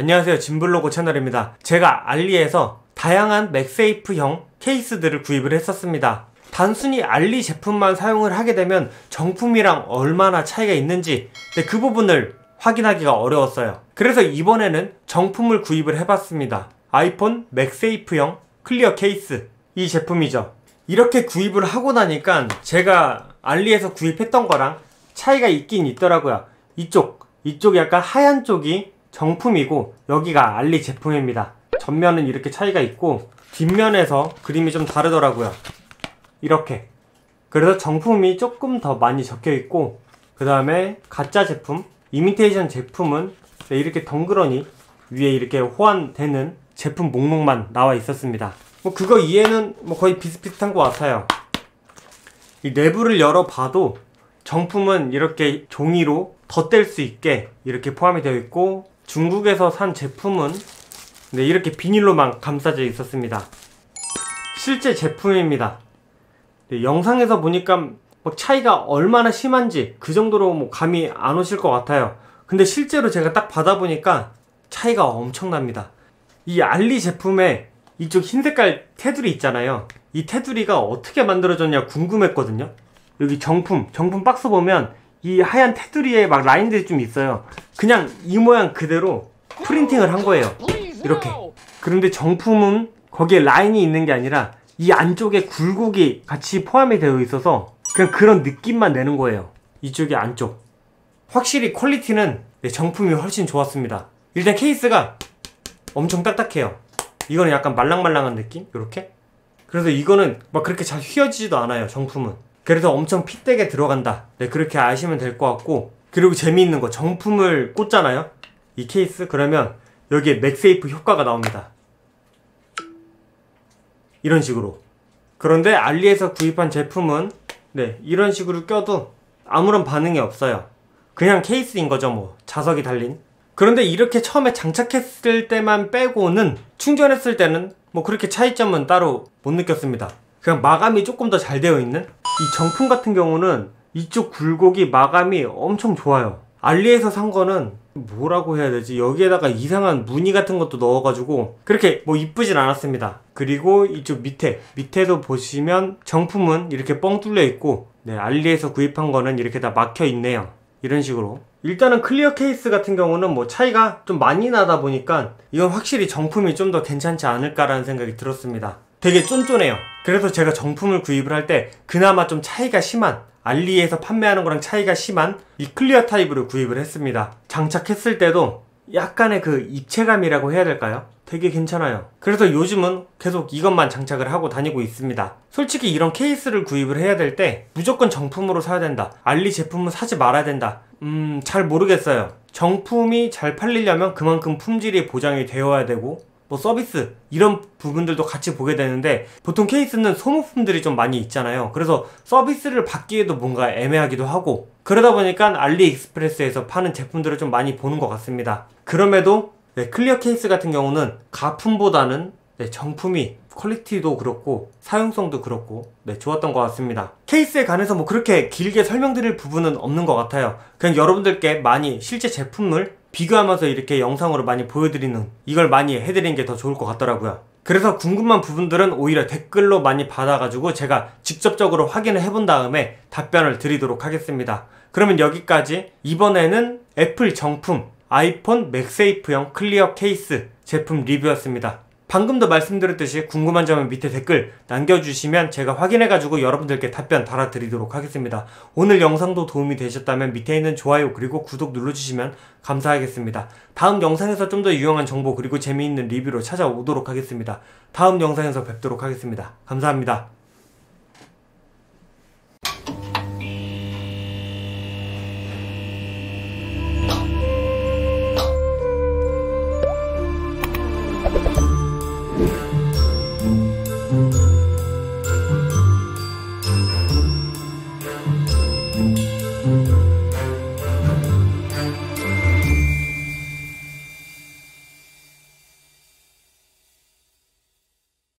안녕하세요, 짐블로그 채널입니다. 제가 알리에서 다양한 맥세이프형 케이스들을 구입을 했었습니다. 단순히 알리 제품만 사용을 하게 되면 정품이랑 얼마나 차이가 있는지 근데 그 부분을 확인하기가 어려웠어요. 그래서 이번에는 정품을 구입을 해봤습니다. 아이폰 맥세이프형 클리어 케이스, 이 제품이죠. 이렇게 구입을 하고 나니까 제가 알리에서 구입했던 거랑 차이가 있긴 있더라고요. 이쪽 약간 하얀 쪽이 정품이고 여기가 알리 제품입니다. 전면은 이렇게 차이가 있고 뒷면에서 그림이 좀 다르더라고요. 이렇게. 그래서 정품이 조금 더 많이 적혀 있고, 그 다음에 가짜 제품, 이미테이션 제품은 이렇게 덩그러니 위에 이렇게 호환되는 제품 목록만 나와 있었습니다. 뭐 그거 이해는 뭐 거의 비슷비슷한 것 같아요. 이 내부를 열어봐도 정품은 이렇게 종이로 덧댈 수 있게 이렇게 포함이 되어 있고, 중국에서 산 제품은 네, 이렇게 비닐로만 감싸져 있었습니다. 실제 제품입니다. 네, 영상에서 보니까 막 차이가 얼마나 심한지 그 정도로 뭐 감이 안 오실 것 같아요. 근데 실제로 제가 딱 받아보니까 차이가 엄청납니다. 이 알리 제품에 이쪽 흰 색깔 테두리 있잖아요. 이 테두리가 어떻게 만들어졌냐 궁금했거든요. 여기 정품 박스 보면 이 하얀 테두리에 막 라인들이 좀 있어요. 그냥 이 모양 그대로 프린팅을 한 거예요. 이렇게. 그런데 정품은 거기에 라인이 있는 게 아니라 이 안쪽에 굴곡이 같이 포함이 되어 있어서 그냥 그런 느낌만 내는 거예요. 이쪽이 안쪽. 확실히 퀄리티는 정품이 훨씬 좋았습니다. 일단 케이스가 엄청 딱딱해요. 이거는 약간 말랑말랑한 느낌? 이렇게? 그래서 이거는 막 그렇게 잘 휘어지지도 않아요, 정품은. 그래서 엄청 핏되게 들어간다. 네, 그렇게 아시면 될 것 같고. 그리고 재미있는 거, 정품을 꽂잖아요? 이 케이스? 그러면 여기에 맥세이프 효과가 나옵니다. 이런 식으로. 그런데 알리에서 구입한 제품은 네, 이런 식으로 껴도 아무런 반응이 없어요. 그냥 케이스인 거죠, 뭐. 자석이 달린. 그런데 이렇게 처음에 장착했을 때만 빼고는, 충전했을 때는 뭐 그렇게 차이점은 따로 못 느꼈습니다. 그냥 마감이 조금 더 잘 되어 있는? 이 정품 같은 경우는 이쪽 굴곡이 마감이 엄청 좋아요. 알리에서 산 거는 뭐라고 해야 되지? 여기에다가 이상한 무늬 같은 것도 넣어가지고 그렇게 뭐 이쁘진 않았습니다. 그리고 이쪽 밑에도 보시면 정품은 이렇게 뻥 뚫려 있고, 네, 알리에서 구입한 거는 이렇게 다 막혀 있네요. 이런 식으로. 일단은 클리어 케이스 같은 경우는 뭐 차이가 좀 많이 나다 보니까 이건 확실히 정품이 좀 더 괜찮지 않을까라는 생각이 들었습니다. 되게 쫀쫀해요. 그래서 제가 정품을 구입을 할 때 그나마 좀 차이가 심한, 알리에서 판매하는 거랑 차이가 심한 이 클리어 타입으로 구입을 했습니다. 장착했을 때도 약간의 그 입체감이라고 해야 될까요? 되게 괜찮아요. 그래서 요즘은 계속 이것만 장착을 하고 다니고 있습니다. 솔직히 이런 케이스를 구입을 해야 될 때 무조건 정품으로 사야 된다, 알리 제품은 사지 말아야 된다, 잘 모르겠어요. 정품이 잘 팔리려면 그만큼 품질이 보장이 되어야 되고 뭐 서비스 이런 부분들도 같이 보게 되는데, 보통 케이스는 소모품들이 좀 많이 있잖아요. 그래서 서비스를 받기에도 뭔가 애매하기도 하고, 그러다 보니까 알리익스프레스에서 파는 제품들을 좀 많이 보는 것 같습니다. 그럼에도 네, 클리어 케이스 같은 경우는 가품보다는 네, 정품이 퀄리티도 그렇고 사용성도 그렇고 네, 좋았던 것 같습니다. 케이스에 관해서 뭐 그렇게 길게 설명드릴 부분은 없는 것 같아요. 그냥 여러분들께 많이 실제 제품을 비교하면서 이렇게 영상으로 많이 보여드리는, 이걸 많이 해드리는 게 더 좋을 것 같더라고요. 그래서 궁금한 부분들은 오히려 댓글로 많이 받아가지고 제가 직접적으로 확인을 해본 다음에 답변을 드리도록 하겠습니다. 그러면 여기까지. 이번에는 애플 정품 아이폰 맥세이프형 클리어 케이스 제품 리뷰였습니다. 방금도 말씀드렸듯이 궁금한 점은 밑에 댓글 남겨주시면 제가 확인해가지고 여러분들께 답변 달아드리도록 하겠습니다. 오늘 영상도 도움이 되셨다면 밑에 있는 좋아요 그리고 구독 눌러주시면 감사하겠습니다. 다음 영상에서 좀 더 유용한 정보 그리고 재미있는 리뷰로 찾아오도록 하겠습니다. 다음 영상에서 뵙도록 하겠습니다. 감사합니다.